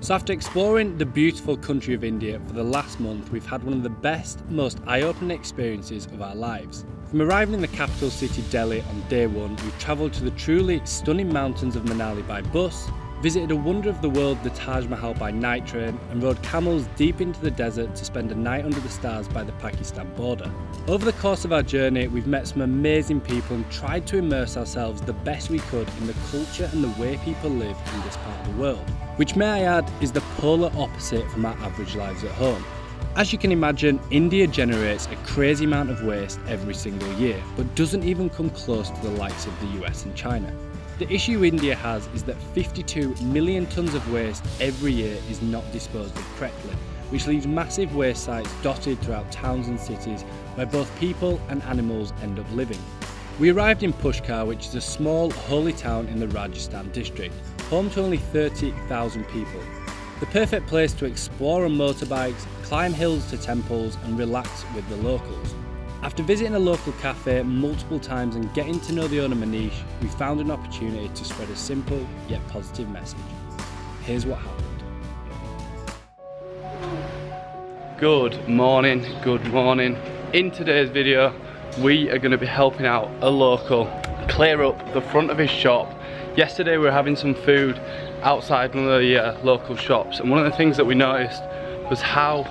So after exploring the beautiful country of India for the last month, we've had one of the best, most eye-opening experiences of our lives. From arriving in the capital city Delhi on day one, we travelled to the truly stunning mountains of Manali by bus, visited a wonder of the world, the Taj Mahal, by night train, and rode camels deep into the desert to spend a night under the stars by the Pakistan border. Over the course of our journey, we've met some amazing people and tried to immerse ourselves the best we could in the culture and the way people live in this part of the world, which, may I add, is the polar opposite from our average lives at home. As you can imagine, India generates a crazy amount of waste every single year, but doesn't even come close to the likes of the US and China. The issue India has is that 52 million tonnes of waste every year is not disposed of correctly, which leaves massive waste sites dotted throughout towns and cities where both people and animals end up living. We arrived in Pushkar, which is a small holy town in the Rajasthan district, home to only 30,000 people. The perfect place to explore on motorbikes, climb hills to temples, and relax with the locals. After visiting a local cafe multiple times and getting to know the owner Manish, we found an opportunity to spread a simple yet positive message. Here's what happened. Good morning. In today's video, we are going to be helping out a local clear up the front of his shop. Yesterday we were having some food outside one of the local shops, and one of the things that we noticed was how,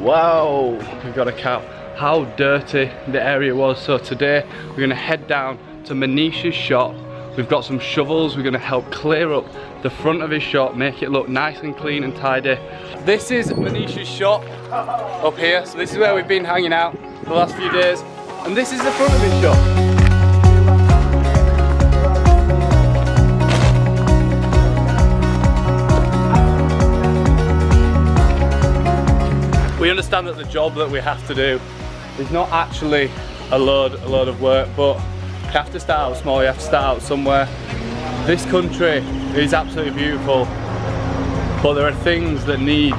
wow, we've got a cow, how dirty the area was. So today we're going to head down to Manish's shop. We've got some shovels, we're going to help clear up the front of his shop, make it look nice and clean and tidy. This is Manish's shop up here, so this is where we've been hanging out for the last few days, and this is the front of his shop. We understand that the job that we have to do is not actually a load of work, but you have to start out small, you have to start out somewhere. This country is absolutely beautiful, but there are things that need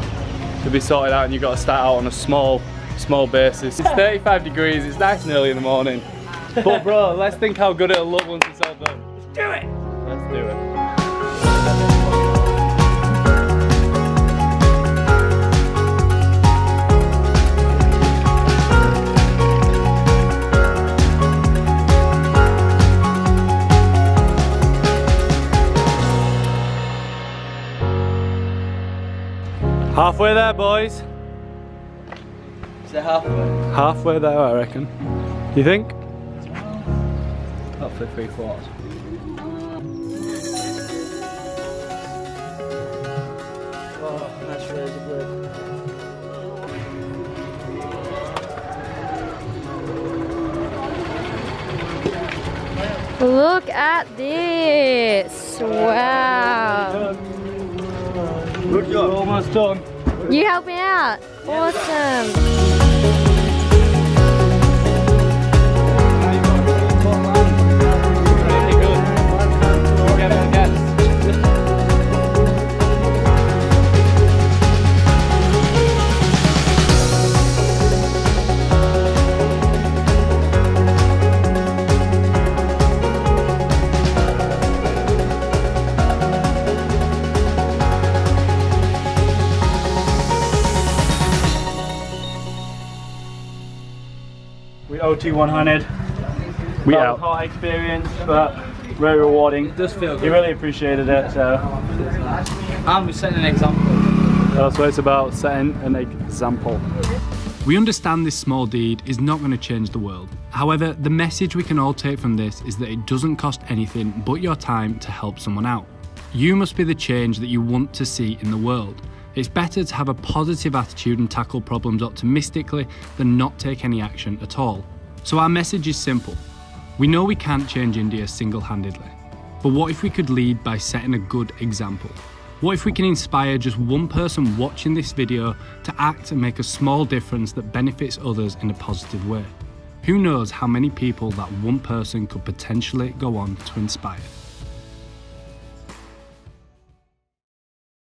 to be sorted out, and you've got to start out on a small basis. It's 35 degrees, it's nice and early in the morning, but bro, let's think how good it'll look once it's all done. Let's do it! Let's do it. Halfway there, boys. Is it halfway? Halfway there, I reckon. You think? Hopefully 3/4. Oh, that's really good. Look at this! Wow. Good job. We're almost done. You help me out. Awesome. Really good. OT100. We out. Hot experience, but very rewarding. It does feel good. You really appreciated it. So. And we set an example. That's what it's about, setting an example. We understand this small deed is not going to change the world. However, the message we can all take from this is that it doesn't cost anything but your time to help someone out. You must be the change that you want to see in the world. It's better to have a positive attitude and tackle problems optimistically than not take any action at all. So our message is simple. We know we can't change India single-handedly, but what if we could lead by setting a good example? What if we can inspire just one person watching this video to act and make a small difference that benefits others in a positive way? Who knows how many people that one person could potentially go on to inspire?